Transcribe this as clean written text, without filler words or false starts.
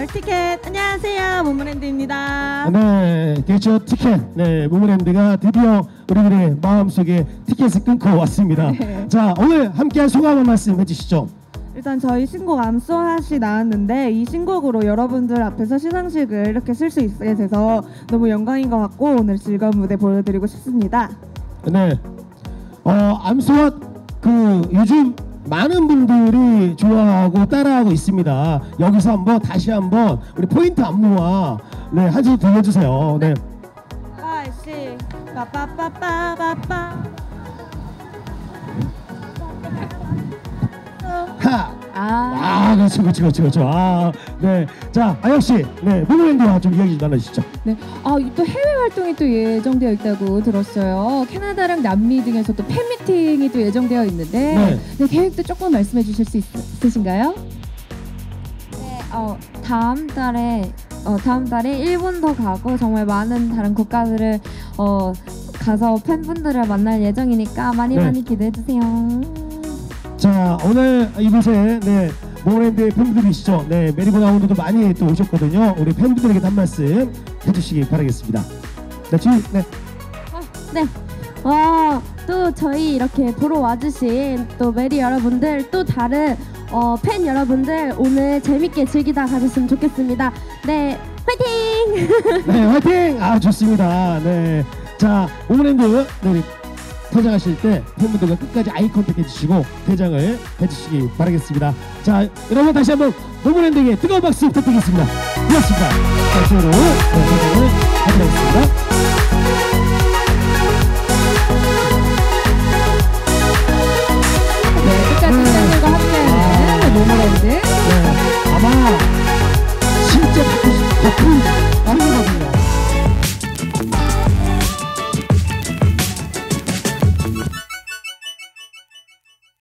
마을 티켓. 안녕하세요, 모모랜드입니다. 네, 대저 티켓. 네, 모모랜드가 드디어 우리들의 마음속에 티켓을 끊고 왔습니다. 네. 자, 오늘 함께한 소감 한 말씀 해주시죠. 일단 저희 신곡 암소핫이 나왔는데 이 신곡으로 여러분들 앞에서 시상식을 이렇게 쓸 수 있게 돼서 너무 영광인 것 같고 오늘 즐거운 무대 보여드리고 싶습니다. 네, 암소핫 요즘 많은 분들이 좋아하고 따라하고 있습니다. 여기서 한번 다시 한번 우리 포인트 안무와 네, 한지 들려주세요. 네. 아이씨, 빠빠빠빠빠. 하. 아, 그렇죠, 그렇죠, 그렇죠, 그렇죠. 아, 네. 자, 아역 씨, 네, 모모랜드와 좀 이야기 나눠주시죠. 네, 또 해외 활동이 또 예정되어 있다고 들었어요. 캐나다랑 남미 등에서 또 팬미팅이 또 예정되어 있는데, 네, 네, 계획도 조금 말씀해 주실 수 있으신가요? 네, 다음 달에 일본도 가고 정말 많은 다른 국가들을 가서 팬분들을 만날 예정이니까 많이 네, 많이 기대해 주세요. 자, 오늘 이곳에 네, 모모랜드의 팬분들이시죠. 네, 메리고라운드도 많이 또 오셨거든요. 우리 팬분들에게 한 말씀 해주시기 바라겠습니다. 네, 주인. 네. 네. 와, 또 저희 이렇게 보러 와주신 또 메리 여러분들, 또 다른 팬 여러분들 오늘 재밌게 즐기다 가셨으면 좋겠습니다. 네, 화이팅! 네, 화이팅! 아, 좋습니다. 네, 자, 모모랜드 네, 퇴장하실 때 팬분들과 끝까지 아이컨택 해주시고 퇴장을 해주시기 바라겠습니다. 자, 여러분 다시 한번 모모랜드에게 뜨거운 박수 부탁드리겠습니다. 고맙습니다. 박수로 퇴장을 해드리겠습니다. 네, 끝까지 팬들과 함께하는 모모랜드. 네, 아마 진짜 바꾸고 싶은